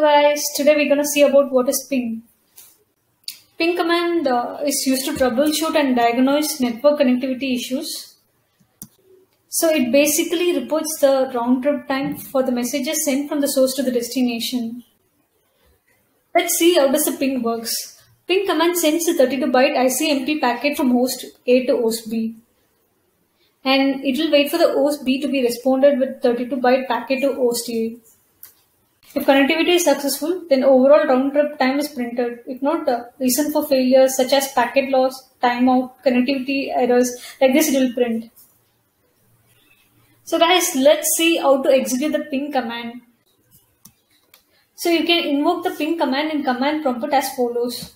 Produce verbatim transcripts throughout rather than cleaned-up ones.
Hello guys, today we're going to see about what is ping. Ping command uh, is used to troubleshoot and diagnose network connectivity issues. So it basically reports the round trip time for the messages sent from the source to the destination. Let's see how does the ping works. Ping command sends a thirty-two byte I C M P packet from host A to host B. And it will wait for the host B to be responded with thirty-two byte packet to host A. If connectivity is successful, then overall round trip time is printed. If not, the reason for failures such as packet loss, timeout, connectivity errors, like this it will print. So guys, let's see how to execute the ping command. So you can invoke the ping command in command prompt as follows.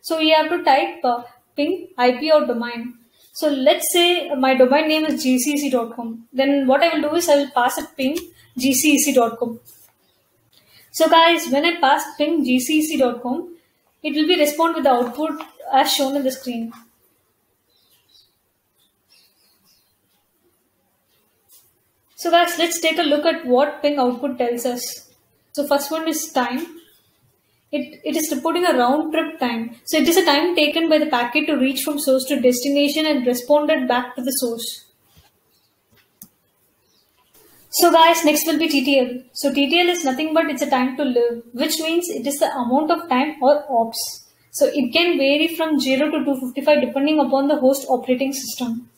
So you have to type uh, ping I P or domain. So let's say my domain name is G C C dot com. Then what I will do is I will pass a ping G C C dot com. So guys, when I pass ping G C C dot com, it will be respond with the output as shown on the screen. So guys, let's take a look at what ping output tells us. So first one is time. It, it is reporting a round trip time. So it is a time taken by the packet to reach from source to destination and responded back to the source. So guys, next will be T T L. So T T L is nothing but it's a time to live, which means it is the amount of time or ops. So it can vary from zero to two fifty-five depending upon the host operating system.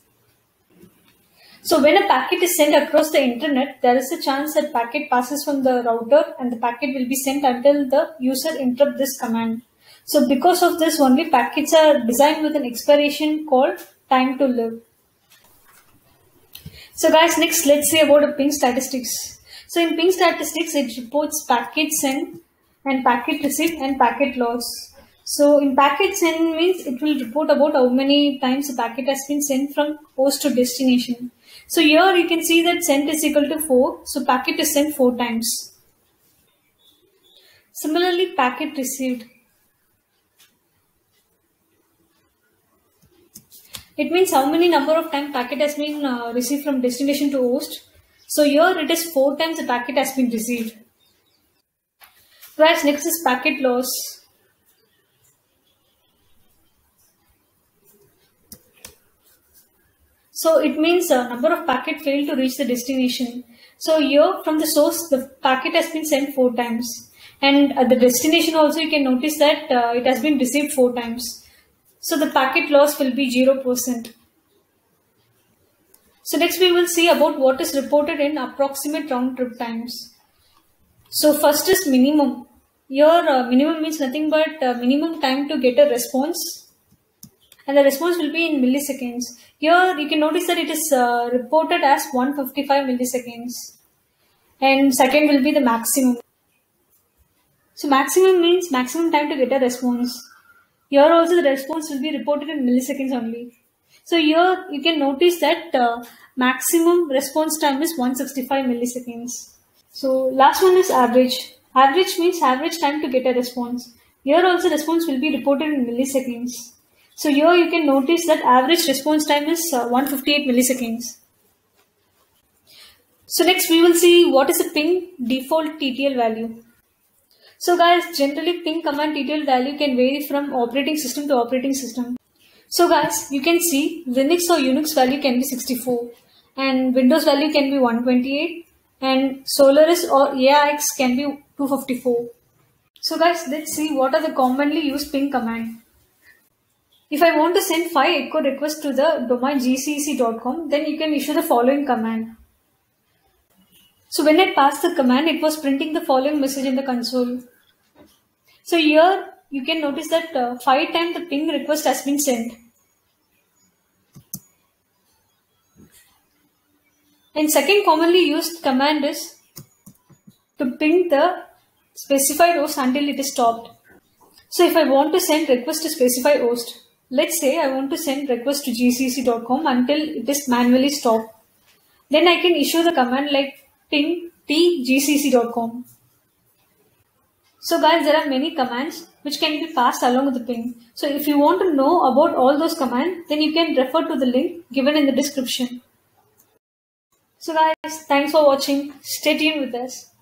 So when a packet is sent across the internet, there is a chance that packet passes from the router and the packet will be sent until the user interrupts this command. So because of this only, packets are designed with an expiration called time to live. So guys, next let's see about a ping statistics. So in ping statistics, it reports packet send and packet receive and packet loss. So in packet send means it will report about how many times a packet has been sent from host to destination. So here you can see that sent is equal to four. So packet is sent four times. Similarly, packet received. It means how many number of times packet has been uh, received from destination to host. So here it is four times the packet has been received. Whereas next is packet loss. So it means a uh, number of packet failed to reach the destination. So here from the source the packet has been sent four times. And at the destination also you can notice that uh, it has been received four times. So the packet loss will be zero percent. So next we will see about what is reported in approximate round trip times. So first is minimum. Your uh, minimum means nothing but uh, minimum time to get a response. And the response will be in milliseconds. Here you can notice that it is uh, reported as one hundred fifty-five milliseconds. And second will be the maximum. So maximum means maximum time to get a response. Here also the response will be reported in milliseconds only. So here you can notice that uh, maximum response time is one hundred sixty-five milliseconds. So last one is average. Average means average time to get a response. Here also response will be reported in milliseconds. So here you can notice that average response time is uh, one hundred fifty-eight milliseconds. So next we will see what is a ping default T T L value. So guys, generally ping command T T L value can vary from operating system to operating system. So guys, you can see Linux or Unix value can be sixty-four and Windows value can be one twenty-eight and Solaris or A I X can be two fifty-four. So guys, let's see what are the commonly used ping command. If I want to send five echo requests to the domain G C C dot com, then you can issue the following command. So when I passed the command, it was printing the following message in the console. So here you can notice that uh, five times the ping request has been sent. And second commonly used command is to ping the specified host until it is stopped. So if I want to send request to specify host, let's say I want to send request to G C C dot com until it is manually stopped. Then I can issue the command like ping T G C C dot com. So guys, there are many commands which can be passed along with the ping. So if you want to know about all those commands, then you can refer to the link given in the description. So guys, thanks for watching. Stay tuned with us.